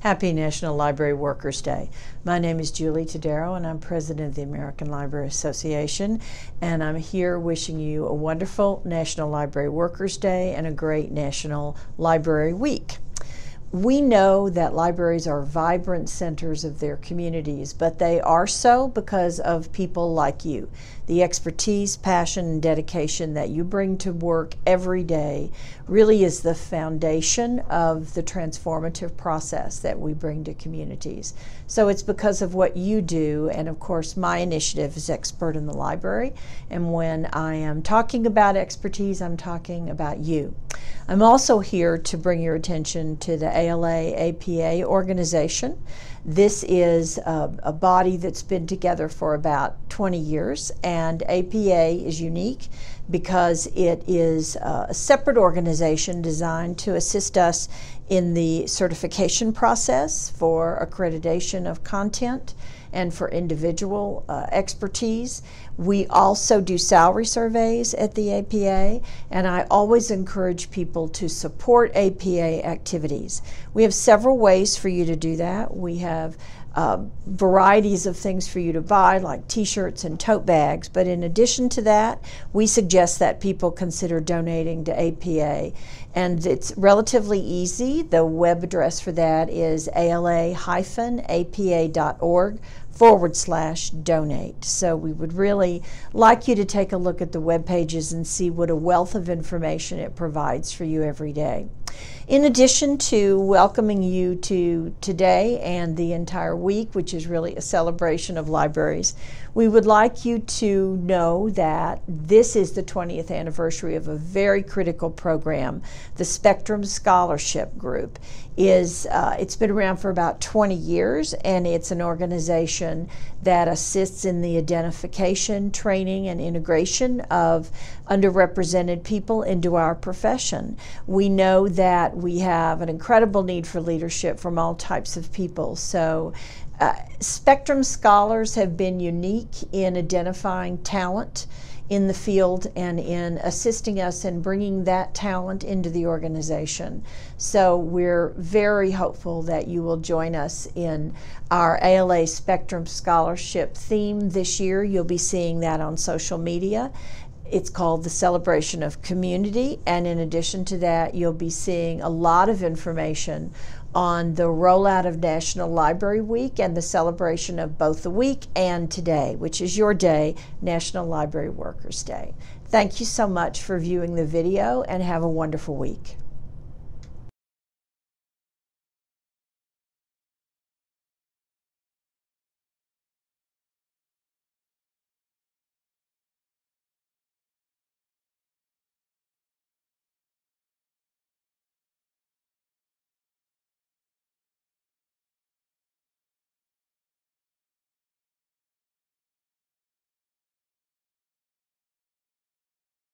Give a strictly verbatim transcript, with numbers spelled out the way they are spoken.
Happy National Library Workers' Day. My name is Julie Todaro, and I'm president of the American Library Association, and I'm here wishing you a wonderful National Library Workers' Day and a great National Library Week. We know that libraries are vibrant centers of their communities, but they are so because of people like you. The expertise, passion, and dedication that you bring to work every day really is the foundation of the transformative process that we bring to communities. So it's because of what you do, and of course my initiative is Expert in the Library, and when I am talking about expertise, I'm talking about you. I'm also here to bring your attention to the A L A A P A organization. This is a, a body that's been together for about twenty years, and A P A is unique because it is a separate organization designed to assist us in the certification process for accreditation of content and for individual uh, expertise. We also do salary surveys at the A P A, and I always encourage people to support A P A activities. We have several ways for you to do that. We have Uh, varieties of things for you to buy, like t-shirts and tote bags, but in addition to that, we suggest that people consider donating to A P A, and it's relatively easy. The web address for that is ala-apa.org forward slash donate. So we would really like you to take a look at the web pages and see what a wealth of information it provides for you every day. In addition to welcoming you to today and the entire week, which is really a celebration of libraries, we would like you to know that this is the twentieth anniversary of a very critical program. The Spectrum Scholarship Group is, uh, it's been around for about twenty years, and it's an organization that assists in the identification, training, and integration of underrepresented people into our profession. We know that we have an incredible need for leadership from all types of people. So uh, Spectrum scholars have been unique in identifying talent in the field and in assisting us in bringing that talent into the organization. So we're very hopeful that you will join us in our A L A Spectrum Scholarship theme this year. You'll be seeing that on social media. It's called the Celebration of Community, and in addition to that, you'll be seeing a lot of information on the rollout of National Library Week and the celebration of both the week and today, which is your day, National Library Workers' Day. Thank you so much for viewing the video, and have a wonderful week.